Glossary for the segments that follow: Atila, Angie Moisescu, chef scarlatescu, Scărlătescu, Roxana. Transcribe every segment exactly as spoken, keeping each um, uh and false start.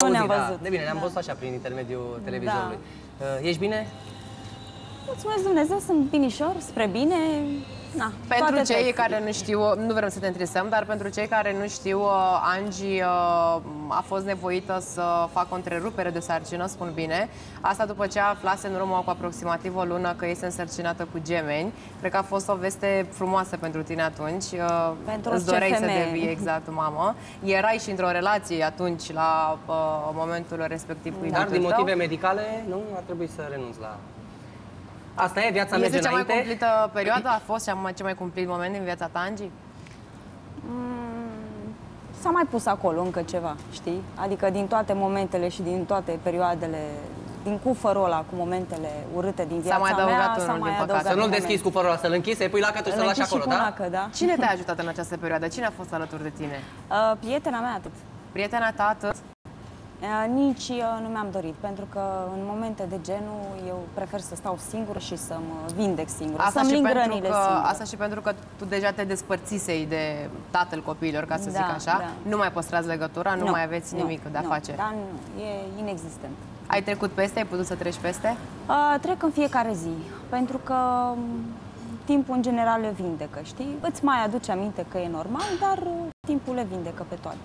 Nu ne-am văzut. De bine, ne-am văzut așa prin intermediul televizorului. Ești bine? Mulțumesc Dumnezeu, sunt binișor, spre bine. Na, pentru cei textile. care nu știu, nu vrem să te întrisăm, dar pentru cei care nu știu, Angie a fost nevoită să facă o întrerupere de sarcină, spun bine. Asta după ce aflase în urmă cu aproximativ o lună că este însărcinată cu gemeni. Cred că a fost o veste frumoasă pentru tine atunci. Pentru îți doreai să devii exact mamă. Erai și într-o relație atunci la uh, momentul respectiv cu Dar din motive tău. medicale nu ar trebui să renunți la... Asta e, viața merge înainte. Este cea mai cumplită perioadă? A fost cea mai, cea mai cumplit moment din viața ta, Angie? Mm, S-a mai pus acolo încă ceva, știi? Adică din toate momentele și din toate perioadele, din cufărul ăla cu momentele urâte din viața mea, s-a mai adăugat unul, din păcate. Adăugat să nu-l deschizi cufărul ăla, să-l închizi, să-i pui lacatul și să-l lași acolo, da? Lacă, da? Cine te-a ajutat în această perioadă? Cine a fost alături de tine? Uh, prietena mea atât. Prietena ta atât? Nici eu nu mi-am dorit, pentru că în momente de genul eu prefer să stau singur și să mă vindec singur, să-mi ling rănile singur. Asta și pentru că tu deja te despărțisei de tatăl copiilor, ca să da, zic așa, da. nu mai păstrați legătura, nu, nu mai aveți nimic nu, de a nu, face. Da, nu, e inexistent. Ai trecut peste? Ai putut să treci peste? A, trec în fiecare zi, pentru că timpul în general le vindecă, știi? Îți mai aduce aminte că e normal, dar timpul le vindecă pe toate.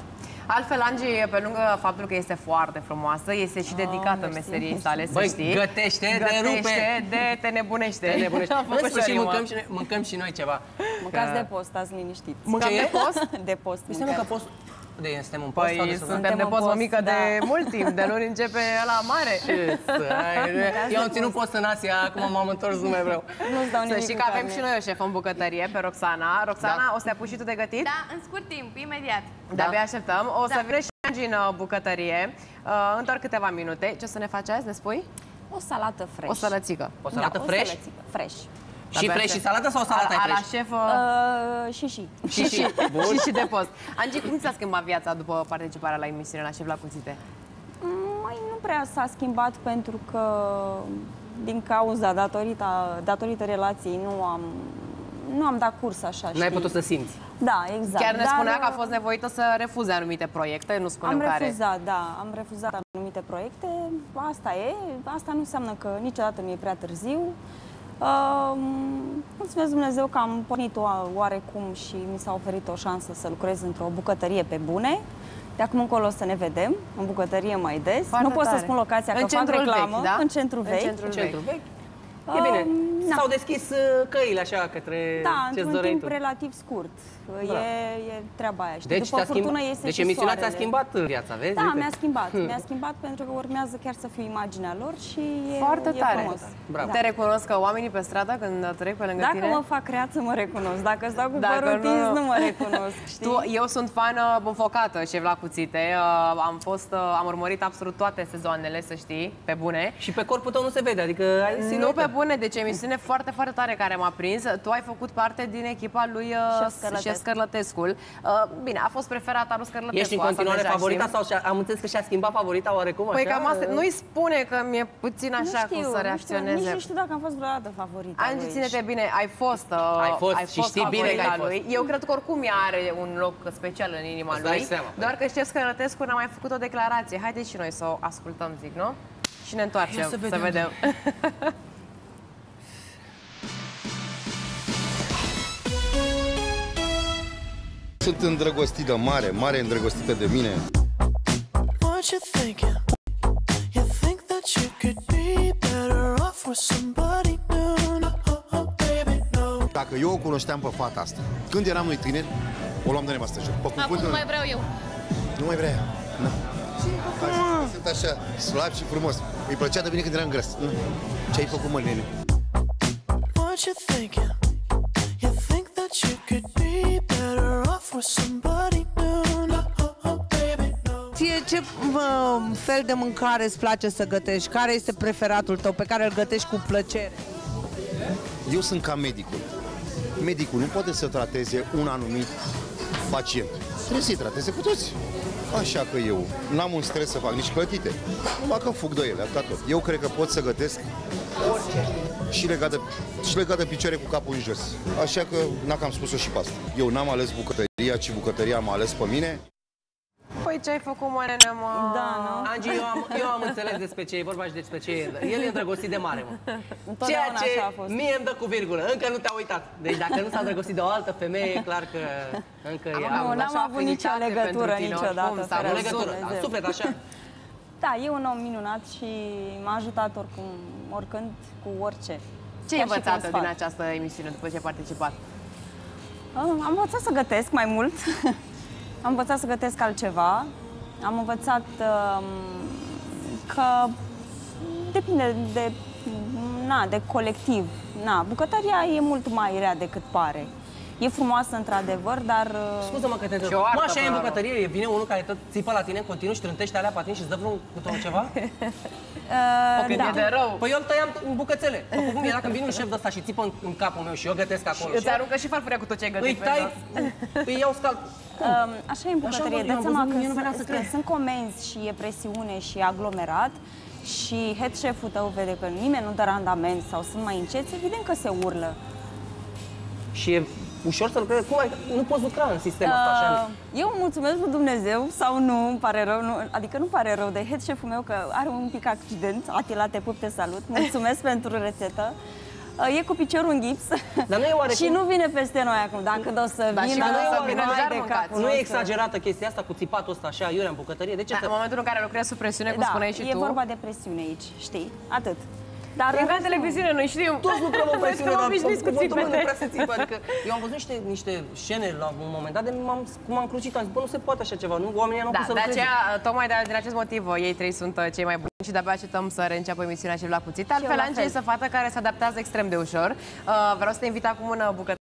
Altfel, Angie, pe lângă faptul că este foarte frumoasă, este și dedicată oh, meseriei sale, să știi. Gătește, gătește, de rupe, de te nebunește. Te nebunește. În sfârșit, mâncăm și, noi, mâncăm și noi ceva. Mâncați că... de post, stați liniștiți. Mâncăm de post? De post. Mâncăm de post. De ei, suntem în post? Păi, suntem, suntem de post, post mămică, da. de mult timp, de luni începe la mare. Ce Eu am ținut post în Asia, acum m-am întors, nu mai vreau. Nu-ți dau nimic. Să știi că avem și noi o șefă în bucătărie, pe Roxana. Roxana, da. o să te apuci și tu de gătit? Da, în scurt timp, imediat. De-abia da. așteptăm. O da. să vină și Angie în bucătărie, uh, în doar câteva minute. Ce o să ne faci azi, ne spui? O salată fresh. O salățică. O salată da, fresh? O fresh. Și fresh și salată sau salata e fresh? La șefă... Uh, și și. Și și. Bun. și și de post. Angie, cum ți-a schimbat viața după participarea la emisiune la Șef la Cuțite? Mai nu prea s-a schimbat pentru că din cauza, datorită, datorită relației, nu am... Nu am dat curs așa, știi? N-ai putut să simți. Da, exact. Chiar ne Dar spunea că a fost nevoită să refuze anumite proiecte, nu spunem care. Am refuzat, care. da. Am refuzat anumite proiecte. Asta e. Asta nu înseamnă că niciodată nu e prea târziu. Uh, mulțumesc Dumnezeu că am pornit oarecum și mi s-a oferit o șansă să lucrez într-o bucătărie pe bune. De acum încolo să ne vedem în bucătărie mai des. Foarte nu pot tare. să spun locația, în că fac reclamă. Vechi, da? În centrul vechi. În centrul vechi. În centrul vechi. E bine, um, s-au deschis căile așa către da, ce-ți doreai timp tu. relativ scurt. E, e treaba aia. Știi? Deci, După furtună schimb... deci emisiunea ți-a schimbat viața, vezi? Da, mi-a schimbat. Mi-a schimbat pentru că urmează chiar să fiu imaginea lor și e Foarte e tare. frumos. Bravo. Da. Te recunosc că oamenii pe stradă când trec pe lângă Dacă tine... Dacă mă fac creață, mă recunosc. Dacă stau cu Dacă părul nu... tins, nu mă recunosc. Știi? Tu, eu sunt fană bufocată, Șef la Cuțite. Uh, am, fost, uh, am urmărit absolut toate sezoanele, să știi, pe bune. Și pe corpul tău nu se vede, adică ai nu pe bune, deci emisiune foarte, foarte tare care m-a prins. Tu ai făcut parte din echipa lui uh, Șef Scărlătescul. Uh, bine, a fost preferata lui Scărlătescu. Ești în continuare favorita sau am înțeles că și-a schimbat favorita oarecum? Păi cam asta, nu-i spune că mi-e puțin așa știu, cum să reacționeze. Nu știu, nici nu știu dacă am fost vreodată favorita. Angie, ține-te bine, ai fost, uh, ai fost, ai și fost știi bine că ai fost. Lui. Eu cred că oricum ea are un loc special în inima Îți lui, seama, doar că Șef Scărlătescu n-a mai făcut o declarație. Haideți și noi să o ascultăm, zic, nu? Și ne întoarcem, să vedem. Să vedem. Sunt îndrăgostită mare, mare îndrăgostită de mine. Dacă eu o cunoșteam pe fata asta, când eram noi tineri, o luam de nevastă. Acum nu mai vreau eu. Nu mai vreau eu. Nu. Sunt așa, slab și frumos. Îi plăcea de mine când eram gras. Ce ai făcut, mă, nene? Ție ce uh, fel de mâncare îți place să gătești? Care este preferatul tău pe care îl gătești cu plăcere? Eu sunt ca medicul. Medicul nu poate să trateze un anumit pacient. Trebuie să-i trateze cu toți. Așa că eu n-am un stres să fac nici plătite. Numai că fug de ele, atâta tot. Eu cred că pot să gătesc orice. Și legat de, și legat de picioare cu capul în jos. Așa că n-am spus-o și pe asta. Eu n-am ales bucătăria, ci bucătăria m-a ales pe mine. Păi ce ai făcut, mare mă? Da, nu? Angie, eu am, eu am înțeles despre ce e vorba și despre ce e. El e îndrăgostit de mare, mă. Ceea ce a fost. Mie îmi dă cu virgulă. Încă nu te-a uitat. Deci dacă nu s-a îndrăgostit de o altă femeie, e clar că încă am, e... Nu, n-am avut nicio legătură niciodată. S-a avut legătură, dar suflet așa. Da, e un om minunat și m-a ajutat oricum, oricând, cu orice. Ce ai învățat din această emisiune după ce ai participat? Am învățat să gătesc mai mult. Am învățat să gătesc altceva. Am învățat uh, că depinde de, na, de colectiv. Na, bucătăria e mult mai rea decât pare. E frumoasă, într-adevăr, dar... Scuze-mă că te întreb. Mă, așa e în bucătărie. Vine unul care tot țipă la tine în continuu și trântește alea pe tine și îți dă vreun cu ceva? Uh, da. De rău. Păi eu îl tăiam în bucățele. Păi cum era când vine un șef de ăsta și țipă în, în capul meu și eu gătesc acolo. Și îți aruncă și farfuria cu tot ce ai gătit. Îi tai, îi iau scalt. Um, așa e în bucătărie. Dați seama că sunt comenzi și e presiune și aglomerat și head chef-ul tău vede că nimeni nu dă randament sau sunt mai înceți, evident că se urlă. Și e ușor să lucrezi? Cum ai, nu poți lucra în sistemul ăsta uh, așa? Eu mulțumesc lui Dumnezeu sau nu, îmi pare rău, nu, adică nu pare rău de head chef-ul meu că are un pic accident. Atila, te pup, te salut, mulțumesc pentru rețetă. E cu piciorul în gips. Dar nu e oarecum... și nu vine peste noi acum, dacă da, o să vină, nu, nu e exagerată chestia asta cu țipatul ăsta așa, iurea în bucătărie? De ce da, să... În momentul în care lucrezi sub presiune, cum da, spuneai și e tu... e vorba de presiune aici, știi? Atât. Dar e la televiziune, noi știm. Toți lucrăm în presiune, dar nu prea se țipă. Adică eu am văzut niște, niște scene la un moment dat, de cum am crucit, am zis, bă, nu se poate așa ceva, nu, oamenii nu da, pot să lucreze. Tocmai de, din acest motiv, ei trei sunt cei mai buni și de-abia așteptăm să reînceapă emisiunea și la cuțit. Altfel, Angie este o fată care se adaptează extrem de ușor. Uh, vreau să te invit acum în bucătărie.